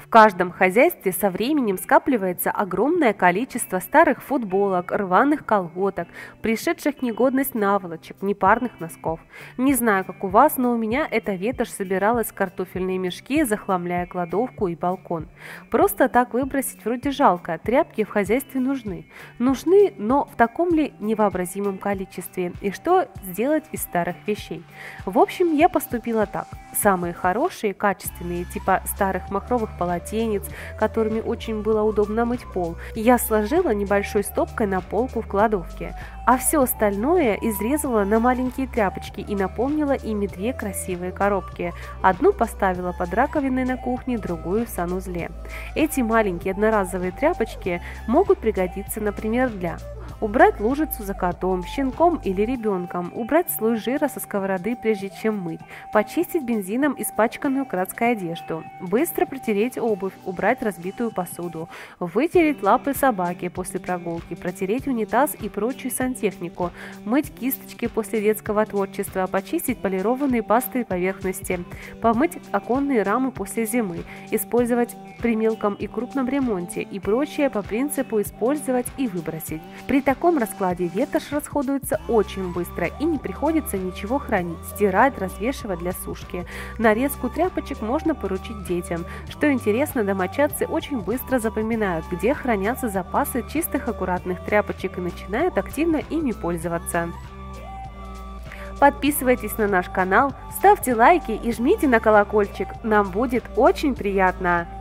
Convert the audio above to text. В каждом хозяйстве со временем скапливается огромное количество старых футболок, рваных колготок, пришедших в негодность наволочек, непарных носков. Не знаю, как у вас, но у меня эта ветошь собиралась в картофельные мешки, захламляя кладовку и балкон. Просто так выбросить вроде жалко, тряпки в хозяйстве нужны. Нужны, но в таком ли невообразимом количестве? И что сделать из старых вещей? В общем, я поступила так. Самые хорошие, качественные, типа старых махровых полотенец, которыми очень было удобно мыть пол, я сложила небольшой стопкой на полку в кладовке, а все остальное изрезала на маленькие тряпочки и наполнила ими две красивые коробки. Одну поставила под раковиной на кухне, другую в санузле. Эти маленькие одноразовые тряпочки могут пригодиться, например, для... убрать лужицу за котом, щенком или ребенком, убрать слой жира со сковороды, прежде чем мыть, почистить бензином испачканную краской одежду, быстро протереть обувь, убрать разбитую посуду, вытереть лапы собаки после прогулки, протереть унитаз и прочую сантехнику, мыть кисточки после детского творчества, почистить полированные пасты и поверхности, помыть оконные рамы после зимы, использовать при мелком и крупном ремонте и прочее по принципу использовать и выбросить. В таком раскладе ветошь расходуется очень быстро и не приходится ничего хранить, стирать, развешивать для сушки. Нарезку тряпочек можно поручить детям. Что интересно, домочадцы очень быстро запоминают, где хранятся запасы чистых аккуратных тряпочек и начинают активно ими пользоваться. Подписывайтесь на наш канал, ставьте лайки и жмите на колокольчик, нам будет очень приятно!